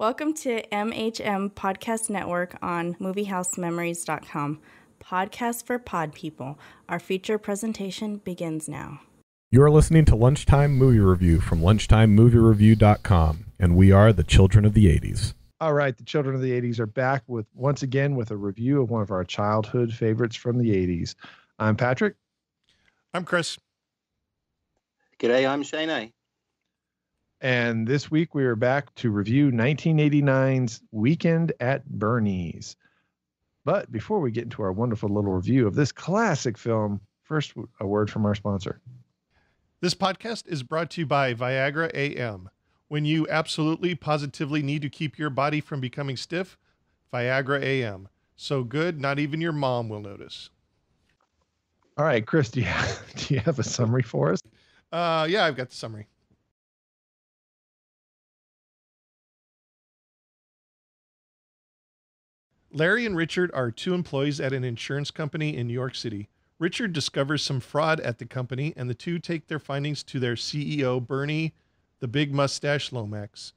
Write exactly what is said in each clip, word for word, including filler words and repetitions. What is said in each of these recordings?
Welcome to M H M Podcast Network on Movie House Memories dot com. Podcast for pod people. Our feature presentation begins now. You are listening to Lunchtime Movie Review from Lunchtime Movie Review dot com, and we are the Children of the eighties. All right, the Children of the eighties are back with once again with a review of one of our childhood favorites from the eighties. I'm Patrick. I'm Chris. G'day, I'm Shane. And this week we are back to review nineteen eighty-nine's Weekend at Bernie's. But before we get into our wonderful little review of this classic film, first a word from our sponsor. This podcast is brought to you by Viagra A M. When you absolutely, positively need to keep your body from becoming stiff, Viagra A M. So good, not even your mom will notice. All right, Chris, do you have, do you have a summary for us? Uh, yeah, I've got the summary. Larry and Richard are two employees at an insurance company in New York City. Richard discovers some fraud at the company, and the two take their findings to their C E O, Bernie, the big mustache Lomax.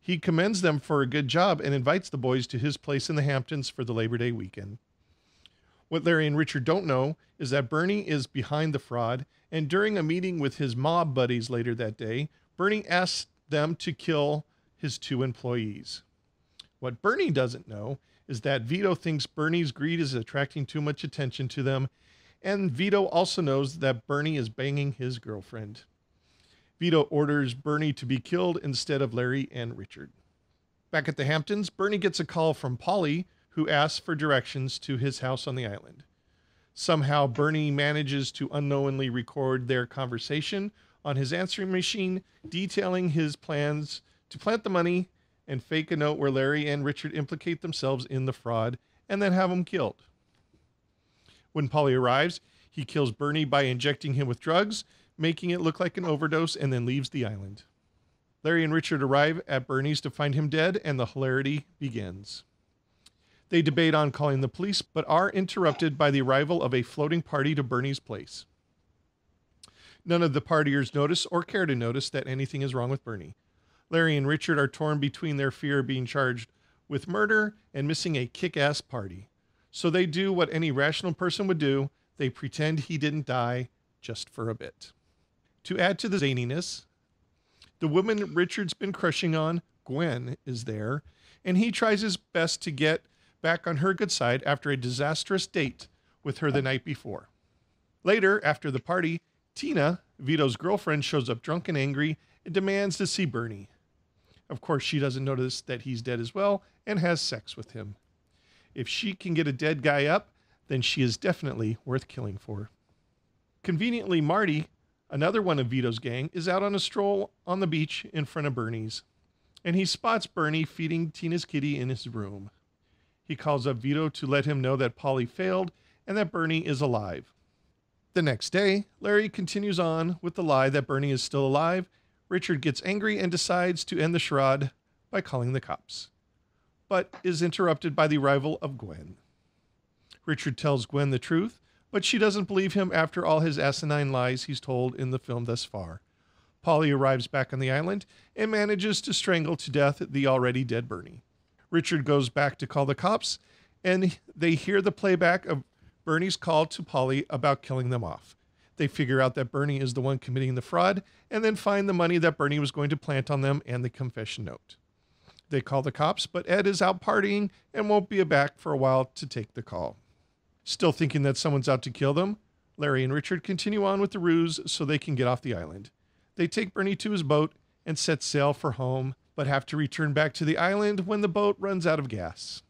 He commends them for a good job and invites the boys to his place in the Hamptons for the Labor Day weekend. What Larry and Richard don't know is that Bernie is behind the fraud, and during a meeting with his mob buddies later that day, Bernie asks them to kill his two employees. What Bernie doesn't know is that Vito thinks Bernie's greed is attracting too much attention to them, and Vito also knows that Bernie is banging his girlfriend. Vito orders Bernie to be killed instead of Larry and Richard. Back at the Hamptons, Bernie gets a call from Polly, who asks for directions to his house on the island. Somehow, Bernie manages to unknowingly record their conversation on his answering machine, detailing his plans to plant the money and fake a note where Larry and Richard implicate themselves in the fraud and then have him killed. When Polly arrives, he kills Bernie by injecting him with drugs, making it look like an overdose, and then leaves the island. Larry and Richard arrive at Bernie's to find him dead, and the hilarity begins. They debate on calling the police, but are interrupted by the arrival of a floating party to Bernie's place. None of the partiers notice or care to notice that anything is wrong with Bernie. Larry and Richard are torn between their fear of being charged with murder and missing a kick-ass party. So they do what any rational person would do. They pretend he didn't die just for a bit. To add to the zaniness, the woman Richard's been crushing on, Gwen, is there, and he tries his best to get back on her good side after a disastrous date with her the night before. Later, after the party, Tina, Vito's girlfriend, shows up drunk and angry and demands to see Bernie. Of course, she doesn't notice that he's dead as well and has sex with him. If she can get a dead guy up, then she is definitely worth killing for. Conveniently, Marty, another one of Vito's gang, is out on a stroll on the beach in front of Bernie's, and he spots Bernie feeding Tina's kitty in his room. He calls up Vito to let him know that Polly failed and that Bernie is alive. The next day, Larry continues on with the lie that Bernie is still alive. Richard gets angry and decides to end the charade by calling the cops, but is interrupted by the arrival of Gwen. Richard tells Gwen the truth, but she doesn't believe him after all his asinine lies he's told in the film thus far. Polly arrives back on the island and manages to strangle to death the already dead Bernie. Richard goes back to call the cops, and they hear the playback of Bernie's call to Polly about killing them off. They figure out that Bernie is the one committing the fraud and then find the money that Bernie was going to plant on them and the confession note. They call the cops, but Ed is out partying and won't be back for a while to take the call. Still thinking that someone's out to kill them, Larry and Richard continue on with the ruse so they can get off the island. They take Bernie to his boat and set sail for home, but have to return back to the island when the boat runs out of gas.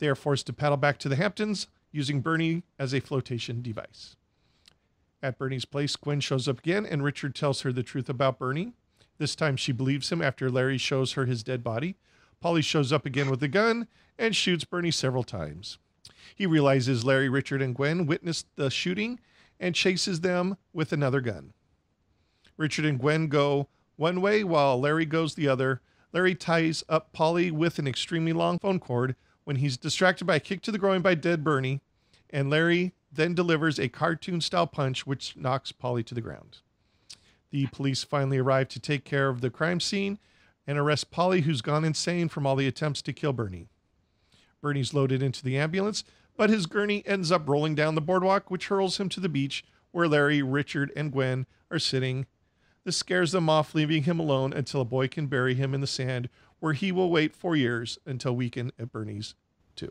They are forced to paddle back to the Hamptons using Bernie as a flotation device. At Bernie's place, Gwen shows up again, and Richard tells her the truth about Bernie. This time she believes him after Larry shows her his dead body. Polly shows up again with a gun and shoots Bernie several times. He realizes Larry, Richard, and Gwen witnessed the shooting and chases them with another gun. Richard and Gwen go one way while Larry goes the other. Larry ties up Polly with an extremely long phone cord when he's distracted by a kick to the groin by dead Bernie, and Larry then delivers a cartoon-style punch which knocks Polly to the ground. The police finally arrive to take care of the crime scene and arrests Polly, who's gone insane from all the attempts to kill Bernie. Bernie's loaded into the ambulance, but his gurney ends up rolling down the boardwalk, which hurls him to the beach where Larry, Richard, and Gwen are sitting. This scares them off, leaving him alone until a boy can bury him in the sand, where he will wait four years until Weekend at Bernie's two.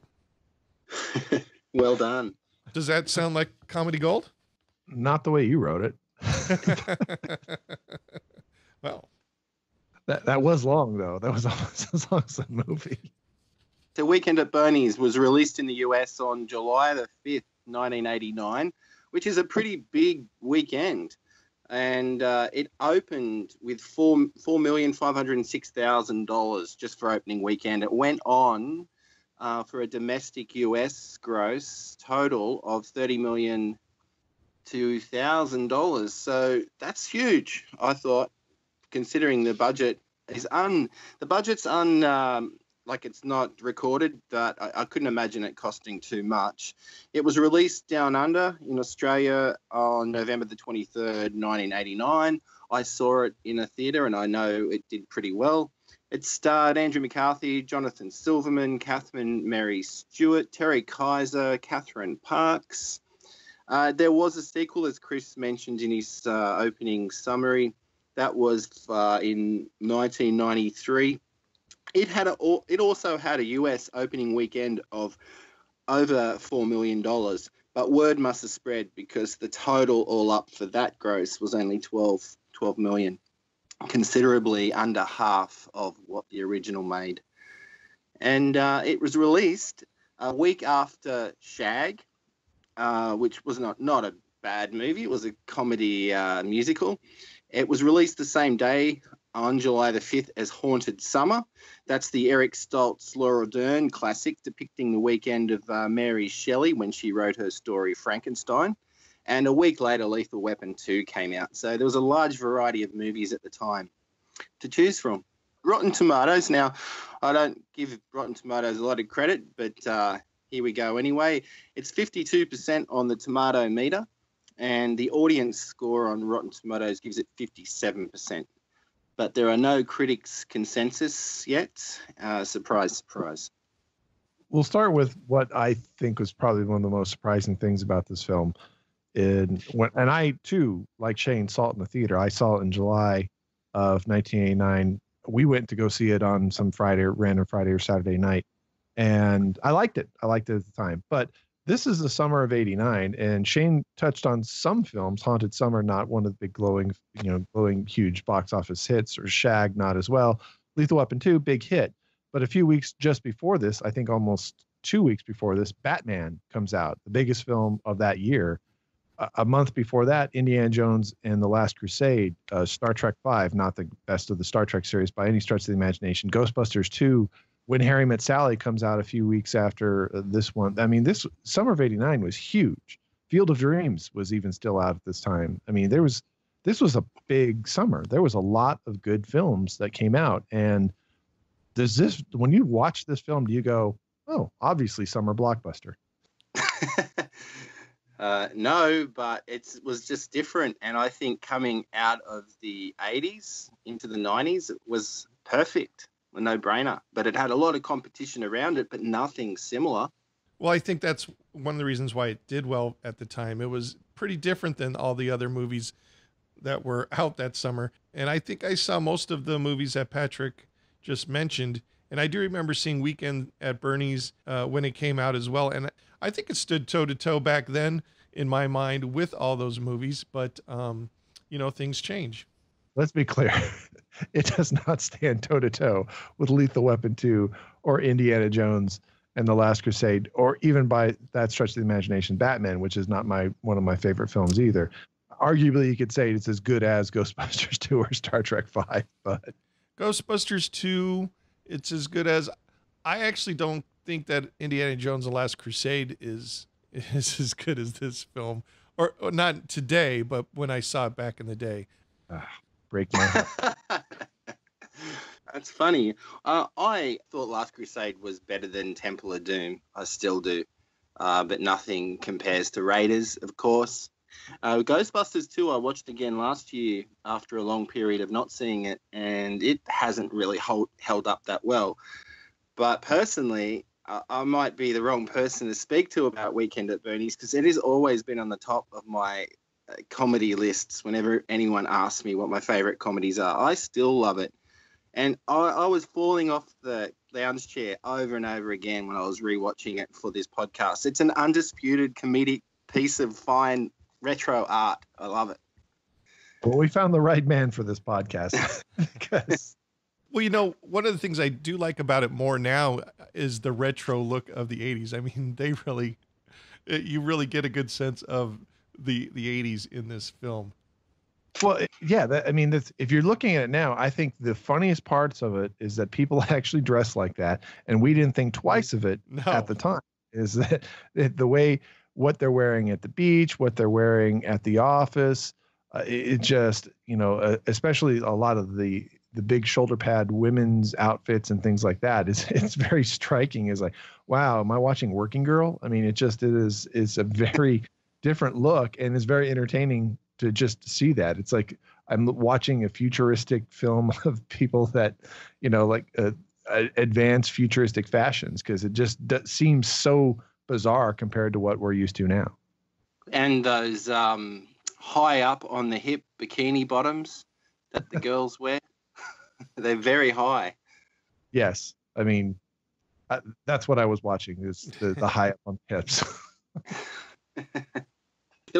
Well done. Does that sound like comedy gold? Not the way you wrote it. Well, that that was long, though. That was almost as long as the movie. The Weekend at Bernie's was released in the U S on July the fifth, nineteen eighty-nine, which is a pretty big weekend. And uh, it opened with four four million five hundred and six thousand dollars just for opening weekend. It went on uh, for a domestic U S gross total of thirty million two thousand dollars. So that's huge, I thought, considering the budget is un the budget's un um, like it's not recorded, but I, I couldn't imagine it costing too much. It was released down under in Australia on November the twenty-third, nineteen eighty-nine. I saw it in a theatre, and I know it did pretty well. It starred Andrew McCarthy, Jonathan Silverman, Catherine Mary Stewart, Terry Kiser, Catherine Parks. Uh, there was a sequel, as Chris mentioned in his uh, opening summary. That was uh, in nineteen ninety-three. It had a, it also had a U S opening weekend of over four million dollars, but word must have spread because the total all up for that gross was only twelve million dollars, considerably under half of what the original made. And uh, it was released a week after Shag, uh, which was not, not a bad movie. It was a comedy uh, musical. It was released the same day on July the fifth as Haunted Summer. That's the Eric Stoltz, Laurel Dern classic depicting the weekend of uh, Mary Shelley when she wrote her story Frankenstein. And a week later, Lethal Weapon two came out. So there was a large variety of movies at the time to choose from. Rotten Tomatoes. Now, I don't give Rotten Tomatoes a lot of credit, but uh, here we go anyway. It's fifty-two percent on the tomato meter, and the audience score on Rotten Tomatoes gives it fifty-seven percent. But there are no critics' consensus yet. Uh, surprise, surprise. We'll start with what I think was probably one of the most surprising things about this film. And, when, and I, too, like Shane, saw it in the theater. I saw it in July of nineteen eighty-nine. We went to go see it on some Friday, random Friday or Saturday night. And I liked it. I liked it at the time. But this is the summer of eighty-nine, and Shane touched on some films. Haunted Summer, not one of the big glowing, you know, glowing huge box office hits, or Shag, not as well. Lethal Weapon two, big hit. But a few weeks just before this, I think almost two weeks before this, Batman comes out, the biggest film of that year. Uh, a month before that, Indiana Jones and The Last Crusade, uh, Star Trek five, not the best of the Star Trek series by any stretch of the imagination, Ghostbusters two, When Harry Met Sally comes out a few weeks after this one. I mean, this summer of eighty-nine was huge. Field of Dreams was even still out at this time. I mean, there was this was a big summer. There was a lot of good films that came out. And does this, when you watch this film, do you go, oh, obviously summer blockbuster? uh, no, but it was just different. And I think coming out of the eighties into the nineties, it was perfect. A no-brainer, but it had a lot of competition around it, but nothing similar. Well, I think that's one of the reasons why it did well at the time. It was pretty different than all the other movies that were out that summer. And I think I saw most of the movies that Patrick just mentioned. And I do remember seeing Weekend at Bernie's uh, when it came out as well. And I think it stood toe-to-toe back then in my mind with all those movies. But, um, you know, things change. Let's be clear. It does not stand toe-to-toe with Lethal Weapon two or Indiana Jones and The Last Crusade, or even by that stretch of the imagination, Batman, which is not my one of my favorite films either. Arguably, you could say it's as good as Ghostbusters two or Star Trek five, but Ghostbusters two, it's as good as. I actually don't think that Indiana Jones and The Last Crusade is is as good as this film, or, or not today, but when I saw it back in the day. Uh. Break my heart. That's funny. Uh, I thought Last Crusade was better than Temple of Doom. I still do. Uh, but nothing compares to Raiders, of course. Uh, Ghostbusters two, I watched again last year after a long period of not seeing it, and it hasn't really hold, held up that well. But personally, I, I might be the wrong person to speak to about Weekend at Bernie's, because it has always been on the top of my uh, comedy lists whenever anyone asks me what my favourite comedies are. I still love it. And I, I was falling off the lounge chair over and over again when I was rewatching it for this podcast. It's an undisputed comedic piece of fine retro art. I love it. Well, we found the right man for this podcast. because... Well, you know, one of the things I do like about it more now is the retro look of the eighties. I mean, they really, you really get a good sense of the, the eighties in this film. Well, yeah, that, I mean, that's, if you're looking at it now, I think the funniest parts of it is that people actually dress like that, and we didn't think twice of it no. at the time. Is that the way, what they're wearing at the beach, what they're wearing at the office, uh, it, it just, you know, uh, especially a lot of the the big shoulder pad women's outfits and things like that. It's, it's very striking. It's like, wow, am I watching Working Girl? I mean, it just it is it's a very different look, and it's very entertaining to just see that. It's like I'm watching a futuristic film of people that, you know, like uh, advanced futuristic fashions, because it just d- seems so bizarre compared to what we're used to now. And those um, high up on the hip bikini bottoms that the girls wear, they're very high. Yes. I mean, I, that's what I was watching, is the, the high up on hips. There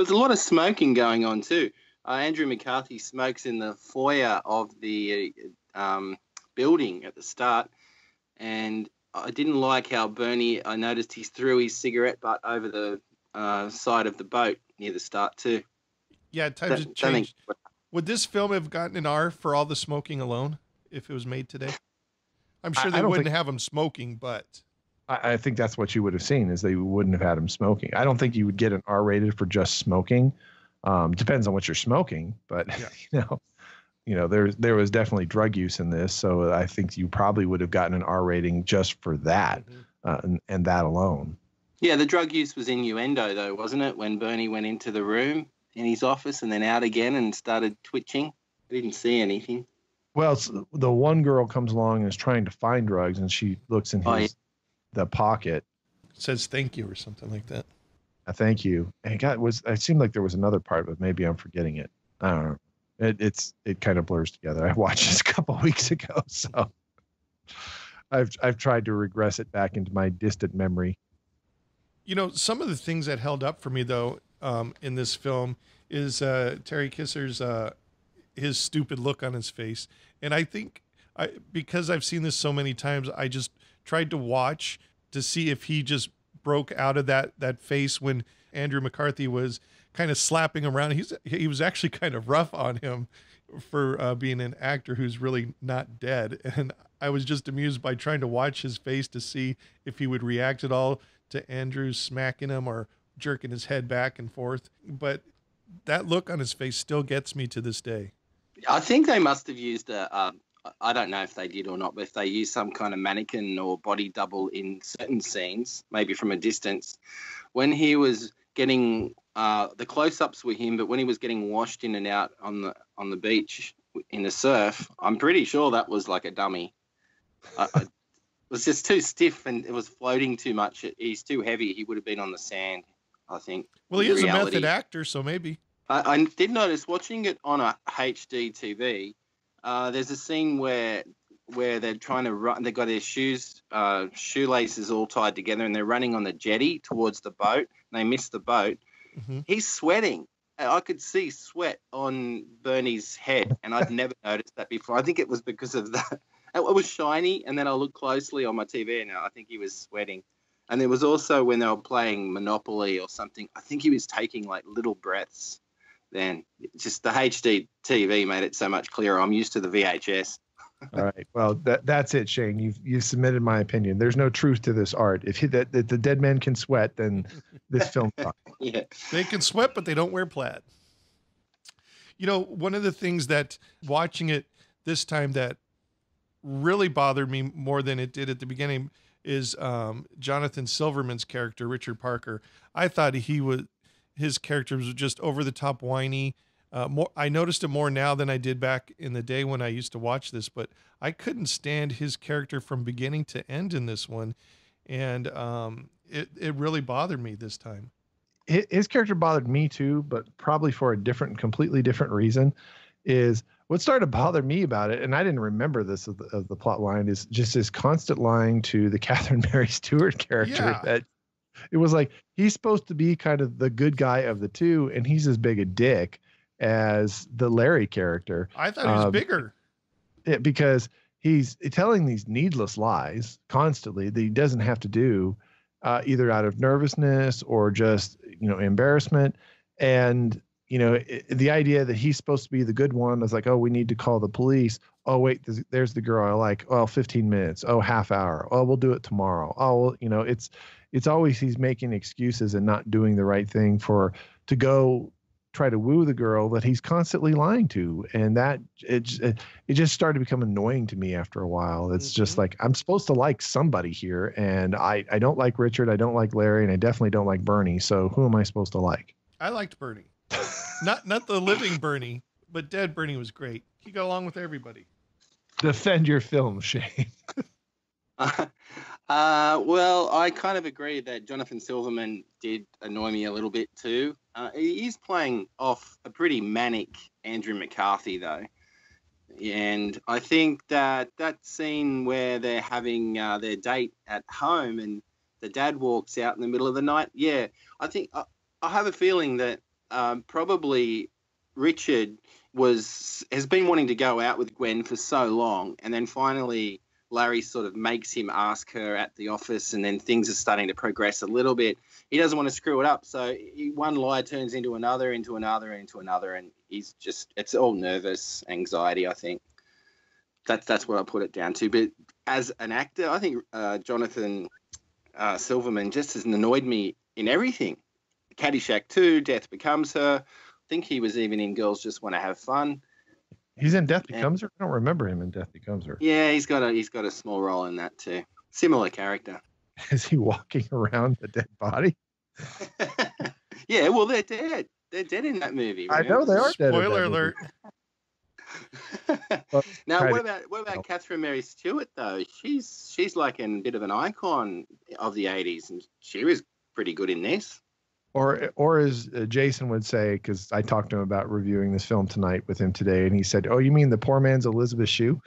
was a lot of smoking going on too. Uh, Andrew McCarthy smokes in the foyer of the um, building at the start, and I didn't like how Bernie, I noticed he threw his cigarette butt over the uh, side of the boat near the start too. Yeah, times have changed. Would this film have gotten an R for all the smoking alone if it was made today? I'm sure they wouldn't have him smoking, but... I think that's what you would have seen, is they wouldn't have had him smoking. I don't think you would get an R rated for just smoking. Um, depends on what you're smoking, but yeah. you know, you know, there, there was definitely drug use in this. So I think you probably would have gotten an R rating just for that, mm-hmm. uh, and, and that alone. Yeah. The drug use was innuendo though, wasn't it? When Bernie went into the room in his office and then out again and started twitching, I didn't see anything. Well, so the one girl comes along and is trying to find drugs, and she looks in his, oh, yeah. the pocket, it says thank you or something like that. Uh, thank you. And God, it was, it seemed like there was another part, but maybe I'm forgetting it. I don't know. It, it's, it kind of blurs together. I watched this a couple of weeks ago, so I've, I've tried to regress it back into my distant memory. You know, some of the things that held up for me though, um, in this film is, uh, Terry Kiser's, uh, his stupid look on his face. And I think I, because I've seen this so many times, I just tried to watch to see if he just broke out of that, that face when Andrew McCarthy was kind of slapping him around. He's, he was actually kind of rough on him for uh, being an actor who's really not dead. And I was just amused by trying to watch his face to see if he would react at all to Andrew smacking him or jerking his head back and forth. But that look on his face still gets me to this day. I think they must have used a, uh, I don't know if they did or not, but if they used some kind of mannequin or body double in certain scenes, maybe from a distance, when he was getting uh, the close-ups were him, but when he was getting washed in and out on the on the beach in the surf, I'm pretty sure that was like a dummy. I, I, it was just too stiff and it was floating too much. It, he's too heavy. He would have been on the sand, I think. Well, he is a method actor, so maybe. I, I did notice watching it on a H D T V. Uh, there's a scene where where they're trying to run. They've got their shoes, uh, shoelaces all tied together, and they're running on the jetty towards the boat. And they miss the boat. Mm-hmm. He's sweating. I could see sweat on Bernie's head, and I'd never noticed that before. I think it was because of that. It was shiny, and then I looked closely on my T V, and I think he was sweating. And there was also when they were playing Monopoly or something, I think he was taking like little breaths. Then just the H D T V made it so much clearer. I'm used to the V H S. All right. Well, that that's it, Shane. You've you've submitted my opinion. There's no truth to this art. If, he, that, if the dead man can sweat, then this film. Yeah. They can sweat, but they don't wear plaid. You know, one of the things that watching it this time that really bothered me more than it did at the beginning is um, Jonathan Silverman's character, Richard Parker. I thought he was his characters were just over the top whiny. Uh, more, I noticed it more now than I did back in the day when I used to watch this, but I couldn't stand his character from beginning to end in this one. And um, it, it really bothered me this time. His character bothered me too, but probably for a different, completely different reason. Is what started to bother me about it, and I didn't remember this of the, of the plot line, is just his constant lying to the Catherine Mary Stewart character. Yeah. That it was like, he's supposed to be kind of the good guy of the two, and he's as big a dick as the Larry character. I thought he was um, bigger. It, because he's telling these needless lies constantly that he doesn't have to do, uh, either out of nervousness or just, you know, embarrassment. And you know, it, the idea that he's supposed to be the good one is like, oh, we need to call the police. Oh, wait, there's, there's the girl I like. Oh, fifteen minutes. Oh, half hour. Oh, we'll do it tomorrow. Oh, well, you know, it's it's always he's making excuses and not doing the right thing for to go try to woo the girl that he's constantly lying to. And that it, it, it just started to become annoying to me after a while. It's mm-hmm. just like, I'm supposed to like somebody here. And I, I don't like Richard. I don't like Larry. And I definitely don't like Bernie. So who am I supposed to like? I liked Bernie. Not not the living Bernie, but dead Bernie was great. He got along with everybody. Defend your film, Shane. uh, uh, well, I kind of agree that Jonathan Silverman did annoy me a little bit too. Uh, he is playing off a pretty manic Andrew McCarthy, though. And I think that that scene where they're having uh, their date at home and the dad walks out in the middle of the night, yeah, I think I, I have a feeling that Um, probably Richard was has been wanting to go out with Gwen for so long, and then finally Larry sort of makes him ask her at the office, and then things are starting to progress a little bit. He doesn't want to screw it up, so he, one lie turns into another, into another, into another, and he's just, it's all nervous anxiety, I think. That's, that's what I put it down to. But as an actor, I think uh, Jonathan uh, Silverman just has annoyed me in everything. Caddyshack two, Death Becomes Her. I think he was even in Girls Just Wanna Have Fun. He's in Death Becomes and, Her? I don't remember him in Death Becomes Her. Yeah, he's got a he's got a small role in that too. Similar character. Is he walking around the dead body? Yeah, well, they're dead. They're dead in that movie. Right? I know they are. Spoiler dead. Spoiler alert. Now, what about what about Catherine Mary Stewart though? She's she's like a bit of an icon of the eighties, and she was pretty good in this. Or, or as Jason would say, because I talked to him about reviewing this film tonight with him today, and he said, "Oh, you mean the poor man's Elizabeth Shue?"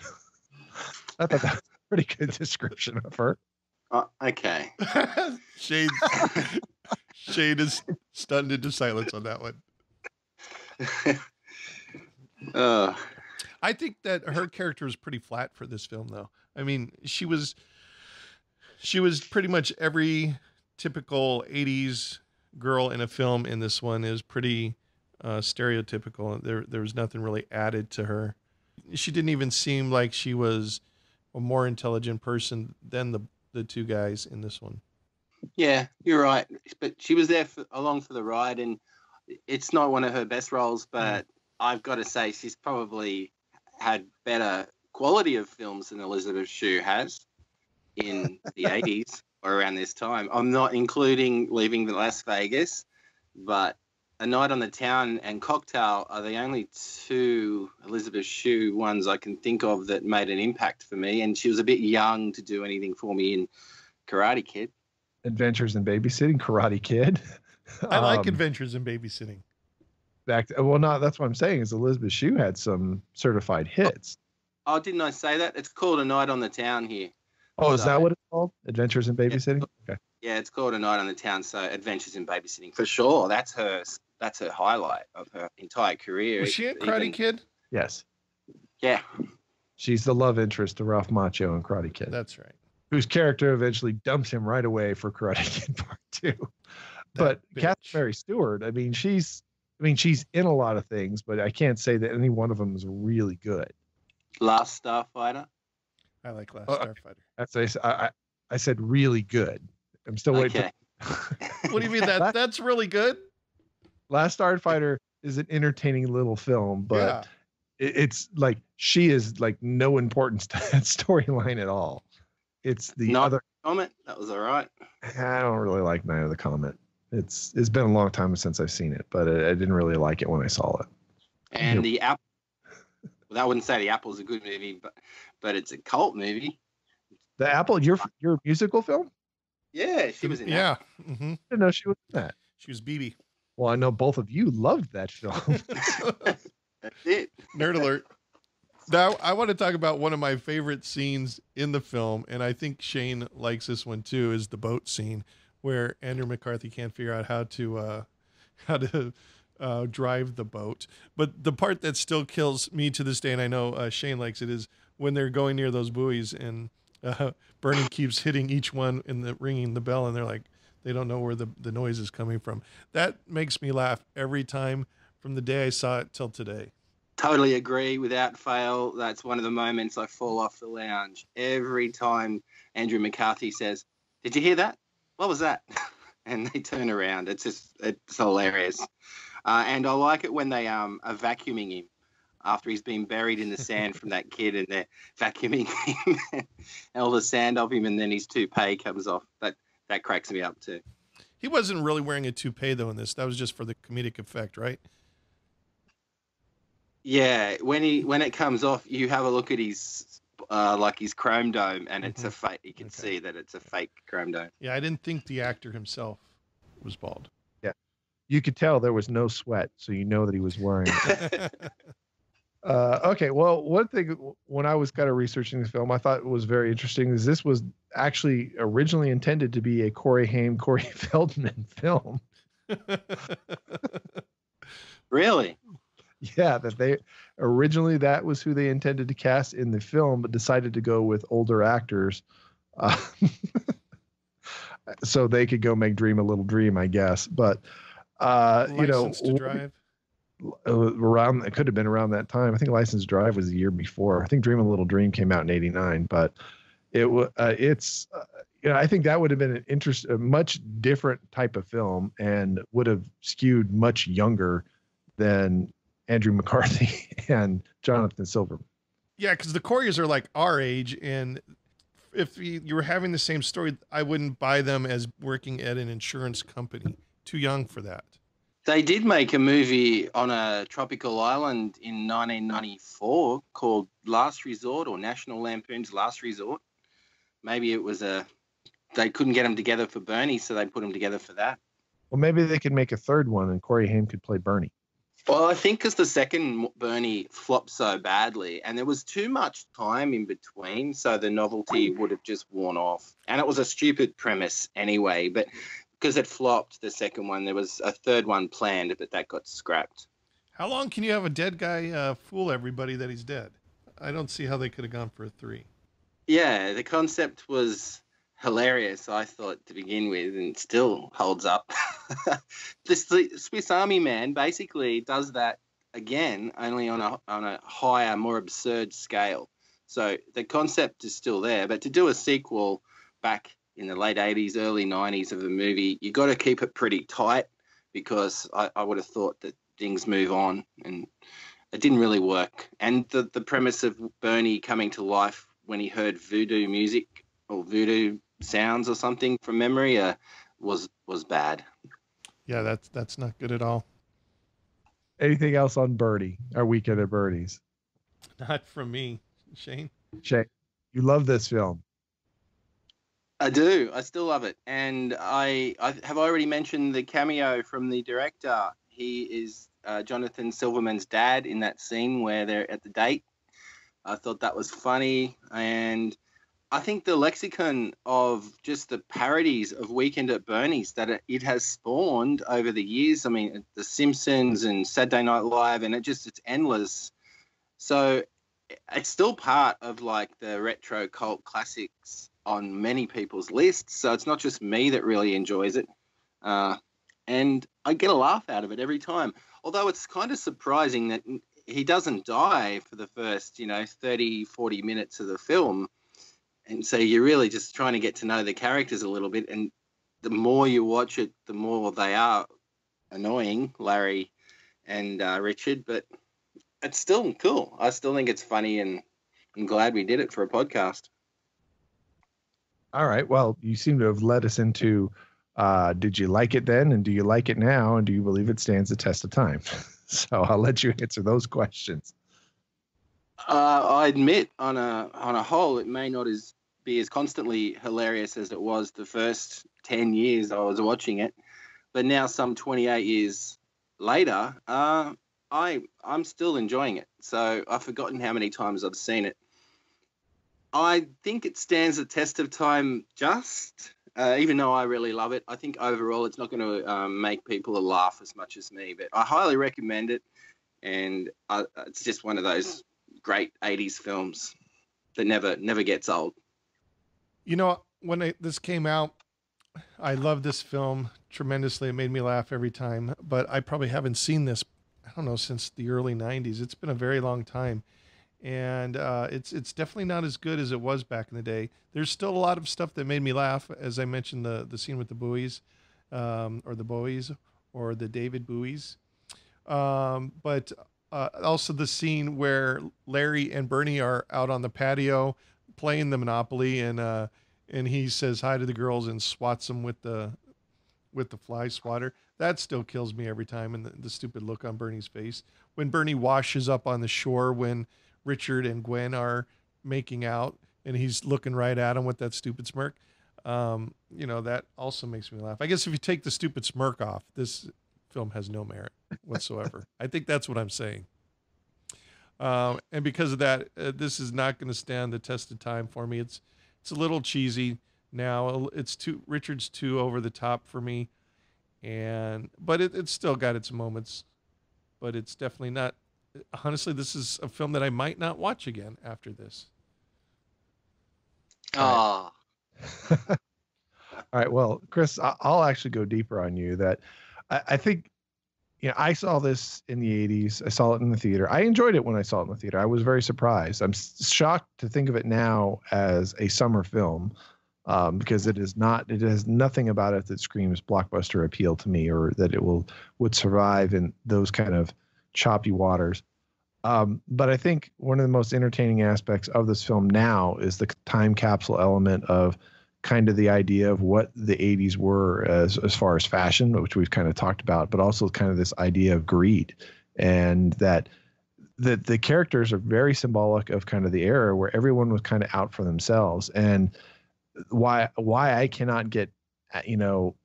I thought that was a pretty good description of her. Uh, okay. Shade, Shade is stunned into silence on that one. uh. I think that her character is pretty flat for this film, though. I mean, she was, she was pretty much every typical eighties girl in a film, in this one is pretty uh, stereotypical. There, there was nothing really added to her. She didn't even seem like she was a more intelligent person than the the two guys in this one. Yeah, you're right. But she was there for, along for the ride, and it's not one of her best roles. But mm. I've got to say, she's probably had better quality of films than Elizabeth Shue has in the eighties. Or around this time. I'm not including Leaving Las Vegas, but A Night on the Town and Cocktail are the only two Elizabeth Shue ones I can think of that made an impact for me, and she was a bit young to do anything for me in Karate Kid. Adventures in Babysitting, Karate Kid. I like um, Adventures in Babysitting. Back to, well, no, that's what I'm saying is Elizabeth Shue had some certified hits. Oh, oh, didn't I say that? It's called A Night on the Town here. Oh, is so, that what it's called? Adventures in Babysitting? Yeah, okay. Yeah, it's called A Night on the Town, so Adventures in Babysitting. For sure, that's her That's her highlight of her entire career. Was she a Karate Kid? Yes. Yeah. She's the love interest to Ralph Macchio in Karate Kid. That's right. Whose character eventually dumps him right away for Karate Kid Part two. But Catherine Mary Stewart, I mean, she's I mean, she's in a lot of things, but I can't say that any one of them is really good. Last Starfighter? I like Last oh, Starfighter. I, I, I said really good. I'm still waiting. Okay. For... What do you mean that? That's really good? Last Starfighter is an entertaining little film, but yeah. it, it's like she is like no importance to that storyline at all. It's the Not other comment. That was all right. I don't really like Night of the Comet. It's it's been a long time since I've seen it, but I, I didn't really like it when I saw it. And The Apple. Well, I wouldn't say The Apple is a good movie, but but it's a cult movie. The Apple, your your musical film? Yeah, she was in that. Yeah, mm-hmm. I didn't know she was in that. She was B B. Well, I know both of you loved that film. That's it. Nerd alert. Now, I want to talk about one of my favorite scenes in the film, and I think Shane likes this one too, is the boat scene where Andrew McCarthy can't figure out how to uh, how to uh, drive the boat. But the part that still kills me to this day, and I know uh, Shane likes it, is when they're going near those buoys and uh, Bernie keeps hitting each one and the, ringing the bell, and they're like, they don't know where the, the noise is coming from. That makes me laugh every time from the day I saw it till today. Totally agree, without fail. That's one of the moments I fall off the lounge. Every time Andrew McCarthy says, "Did you hear that? What was that?" And they turn around. It's just, it's hilarious. Uh, and I like it when they um, are vacuuming him after he's been buried in the sand from that kid, and they're vacuuming him and all the sand off him, and then his toupee comes off. That, that cracks me up too. He wasn't really wearing a toupee though in this. That was just for the comedic effect, right? Yeah, when he when it comes off, you have a look at his uh, like his chrome dome, and it's mm-hmm. a fake. You can okay. see that it's a fake chrome dome. Yeah, I didn't think the actor himself was bald. Yeah, you could tell there was no sweat, so you know that he was wearing it. uh, okay, well, one thing when I was kind of researching the film, I thought was very interesting is this was actually originally intended to be a Corey Haim, Corey Feldman film. Really? Yeah, that they originally that was who they intended to cast in the film, but decided to go with older actors, uh, so they could go make Dream a Little Dream, I guess. But uh, you know, to drive. around it could have been around that time. I think License to Drive was the year before. I think Dream a Little Dream came out in eighty-nine, but it was uh, it's uh, you know, I think that would have been an interest, a much different type of film, and would have skewed much younger than Andrew McCarthy and Jonathan Silverman. Yeah, because the Coreys are like our age, and if you were having the same story, I wouldn't buy them as working at an insurance company. Too young for that. They did make a movie on a tropical island in nineteen ninety-four called Last Resort, or National Lampoon's Last Resort. Maybe it was a... They couldn't get them together for Bernie, so they put them together for that. Well, maybe they could make a third one, and Corey Haim could play Bernie. Well, I think because the second Bernie flopped so badly, and there was too much time in between, so the novelty would have just worn off. And it was a stupid premise anyway, but because it flopped, the second one, there was a third one planned, but that got scrapped. How long can you have a dead guy uh, fool everybody that he's dead? I don't see how they could have gone for a three. Yeah, the concept was hilarious, I thought, to begin with, and still holds up. This Swiss Army Man basically does that again, only on a on a higher, more absurd scale. So the concept is still there, but to do a sequel back in the late eighties, early nineties of a movie, you got to keep it pretty tight, because I, I would have thought that things move on, and it didn't really work. And the, the premise of Bernie coming to life when he heard voodoo music or voodoo sounds or something from memory uh, was was bad. Yeah, that's that's not good at all. Anything else on Birdie, our Weekend at Bernie's? Not from me. Shane? Shane, you love this film. I do. I still love it. And I, I have already mentioned the cameo from the director. He is uh, Jonathan Silverman's dad in that scene where they're at the date. I thought that was funny. And I think the lexicon of just the parodies of Weekend at Bernie's that it has spawned over the years. I mean, The Simpsons and Saturday Night Live, and it just, it's endless. So it's still part of like the retro cult classics on many people's lists. So it's not just me that really enjoys it. Uh, and I get a laugh out of it every time. Although it's kind of surprising that he doesn't die for the first, you know, thirty, forty minutes of the film. And so you're really just trying to get to know the characters a little bit. And the more you watch it, the more they are annoying, Larry and uh, Richard. But it's still cool. I still think it's funny, and I'm glad we did it for a podcast. All right. Well, you seem to have led us into Uh, did you like it then? And do you like it now? And do you believe it stands the test of time? So I'll let you answer those questions. Uh, I admit on a, on a whole, it may not as be as constantly hilarious as it was the first ten years I was watching it. But now some twenty-eight years later, uh, I, I'm still enjoying it. So I've forgotten how many times I've seen it. I think it stands the test of time just, uh, even though I really love it. I think overall it's not going to um, make people laugh as much as me, but I highly recommend it. And I, it's just one of those great eighties films that never, never gets old. You know, when I, this came out, I loved this film tremendously. It made me laugh every time, but I probably haven't seen this, I don't know, since the early nineties. It's been a very long time. And uh, it's it's definitely not as good as it was back in the day. There's still a lot of stuff that made me laugh, as I mentioned, the the scene with the buoys, um, or the Bowies, or the David Bowies. Um, but uh, also the scene where Larry and Bernie are out on the patio playing the Monopoly, and uh, and he says hi to the girls and swats them with the with the fly swatter. That still kills me every time, and the, the stupid look on Bernie's face when Bernie washes up on the shore when Richard and Gwen are making out and he's looking right at him with that stupid smirk. Um, you know, that also makes me laugh. I guess if you take the stupid smirk off, this film has no merit whatsoever. I think that's what I'm saying. Um, and because of that, uh, this is not going to stand the test of time for me. It's, it's a little cheesy now. It's too, Richard's too over the top for me. And, but it, it's still got its moments, but it's definitely not. Honestly, this is a film that I might not watch again after this. Ah. All, right. All right. Well, Chris, I'll actually go deeper on you. That I, I think, you know, I saw this in the eighties. I saw it in the theater. I enjoyed it when I saw it in the theater. I was very surprised. I'm shocked to think of it now as a summer film, um, because it is not. It has nothing about it that screams blockbuster appeal to me, or that it will would survive in those kind of choppy waters. Um, but I think one of the most entertaining aspects of this film now is the time capsule element of kind of the idea of what the eighties were as, as far as fashion, which we've kind of talked about, but also kind of this idea of greed, and that the, the characters are very symbolic of kind of the era where everyone was kind of out for themselves. And why, why I cannot get, you know,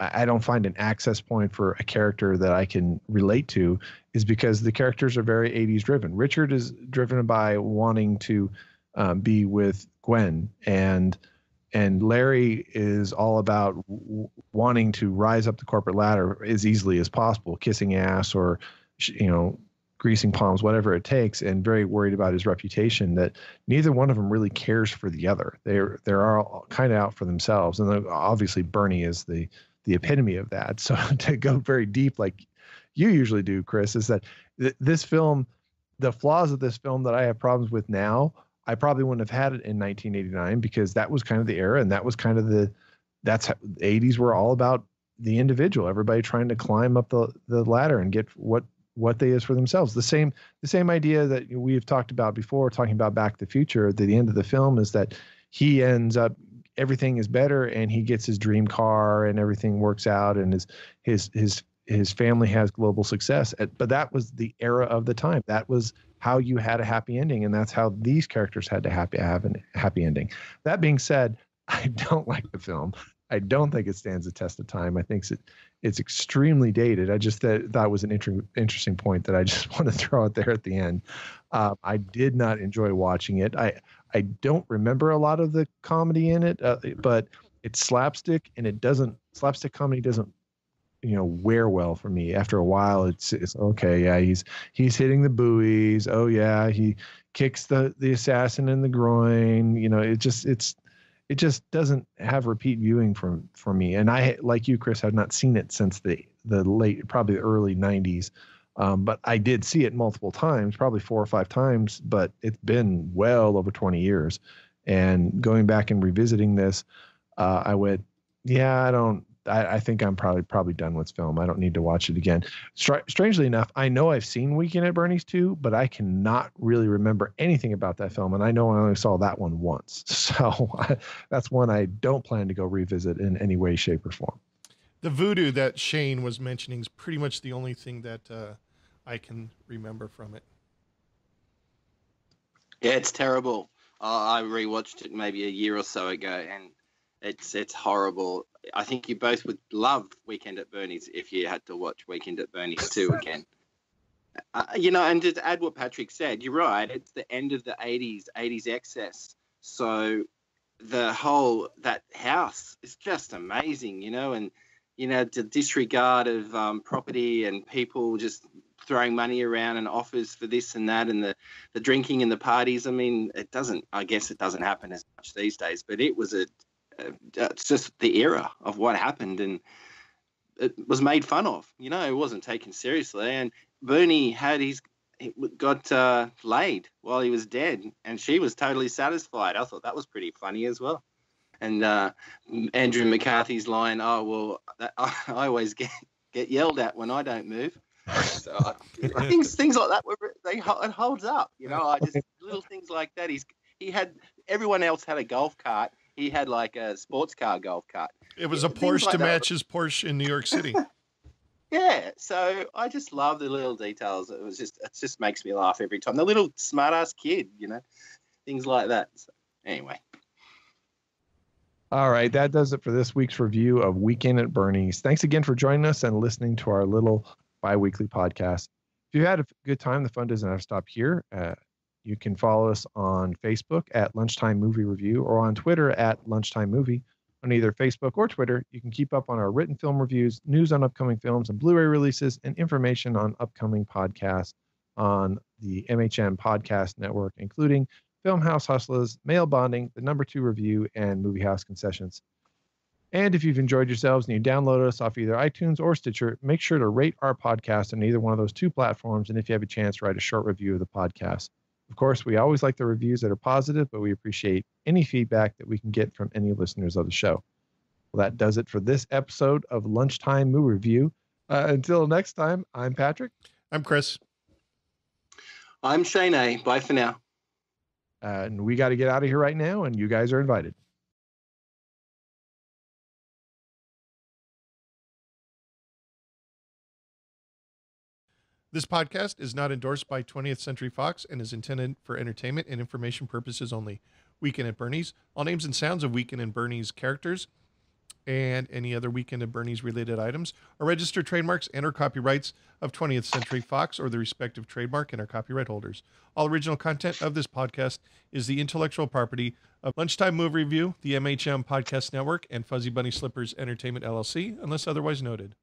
I don't find an access point for a character that I can relate to is because the characters are very eighties driven. Richard is driven by wanting to um, be with Gwen, and, and Larry is all about w wanting to rise up the corporate ladder as easily as possible, kissing ass or, you know, greasing palms, whatever it takes, and very worried about his reputation, that neither one of them really cares for the other. They're, they're all kind of out for themselves. And obviously Bernie is the, the epitome of that. So to go very deep, like you usually do, Chris, is that th this film, the flaws of this film that I have problems with now, I probably wouldn't have had it in nineteen eighty-nine, because that was kind of the era. And that was kind of the, that's how the eighties were all about the individual, everybody trying to climb up the, the ladder and get what, what they is for themselves. The same, the same idea that we've talked about before, talking about Back to the Future, at the end of the film is that he ends up, everything is better and he gets his dream car and everything works out, and his, his, his, his family has global success. But that was the era of the time. That was how you had a happy ending. And that's how these characters had to happy, have a happy ending. That being said, I don't like the film. I don't think it stands the test of time. I think it, it's extremely dated. I just th thought it was an inter interesting point that I just want to throw out there at the end. Uh, I did not enjoy watching it. I, I don't remember a lot of the comedy in it, uh, but it's slapstick, and it doesn't, slapstick comedy doesn't, you know, wear well for me. After a while, it's, it's okay. Yeah. He's, he's hitting the buoys. Oh yeah. He kicks the, the assassin in the groin. You know, it just, it's, it just doesn't have repeat viewing for, for me. And I, like you, Chris, have not seen it since the, the late, probably the early nineties. Um, but I did see it multiple times, probably four or five times, but it's been well over twenty years. And going back and revisiting this, uh, I went, yeah, I don't, I, I think I'm probably, probably done with film. I don't need to watch it again. Str strangely enough, I know I've seen Weekend at Bernie's two, but I cannot really remember anything about that film. And I know I only saw that one once. So that's one I don't plan to go revisit in any way, shape, or form. the voodoo that Shane was mentioning is pretty much the only thing that uh, I can remember from it. Yeah, it's terrible. Uh, I rewatched it maybe a year or so ago, and it's it's horrible. I think you both would love Weekend at Bernie's if you had to watch Weekend at Bernie's two again. Uh, you know, and to add what Patrick said, you're right. It's the end of the eighties, eighties excess. So the whole, that house is just amazing, you know, and, you know, the disregard of um, property and people just throwing money around and offers for this and that, and the, the drinking and the parties. I mean, it doesn't, I guess it doesn't happen as much these days, but it was a, a it's just the era of what happened, and it was made fun of, you know, it wasn't taken seriously. And Bernie had his, he got uh, laid while he was dead, and she was totally satisfied. I thought that was pretty funny as well. And uh, Andrew McCarthy's line, "Oh well, that, I always get get yelled at when I don't move." So I, things things like that were they it holds up, you know. I just little things like that. He's he had everyone else had a golf cart. He had like a sports car golf cart. It was a Porsche like to that. match his Porsche in New York City. Yeah, so I just love the little details. It was just, it just makes me laugh every time. The little smart-ass kid, you know, things like that. So, anyway. All right, that does it for this week's review of Weekend at Bernie's. Thanks again for joining us and listening to our little bi-weekly podcast. If you had a good time, the fun doesn't have to stop here. Uh, you can follow us on Facebook at Lunchtime Movie Review, or on Twitter at Lunchtime Movie. On either Facebook or Twitter, you can keep up on our written film reviews, news on upcoming films and Blu-ray releases, and information on upcoming podcasts on the M H M Podcast Network, including Film House Hustlers, Mail Bonding, The Number Two Review, and Movie House Concessions. And if you've enjoyed yourselves and you download us off either iTunes or Stitcher, make sure to rate our podcast on either one of those two platforms, and if you have a chance, write a short review of the podcast. Of course, we always like the reviews that are positive, but we appreciate any feedback that we can get from any listeners of the show. Well, that does it for this episode of Lunchtime Movie Review. Uh, until next time, I'm Patrick. I'm Chris. I'm Shane A. Bye for now. Uh, and we got to get out of here right now, and you guys are invited. This podcast is not endorsed by twentieth Century Fox and is intended for entertainment and information purposes only. Weekend at Bernie's, all names and sounds of Weekend at Bernie's characters and any other Weekend at Bernie's related items are registered trademarks and or copyrights of twentieth Century Fox or the respective trademark and or copyright holders. All original content of this podcast is the intellectual property of Lunchtime Movie Review, the M H M Podcast Network, and Fuzzy Bunny Slippers Entertainment L L C, unless otherwise noted.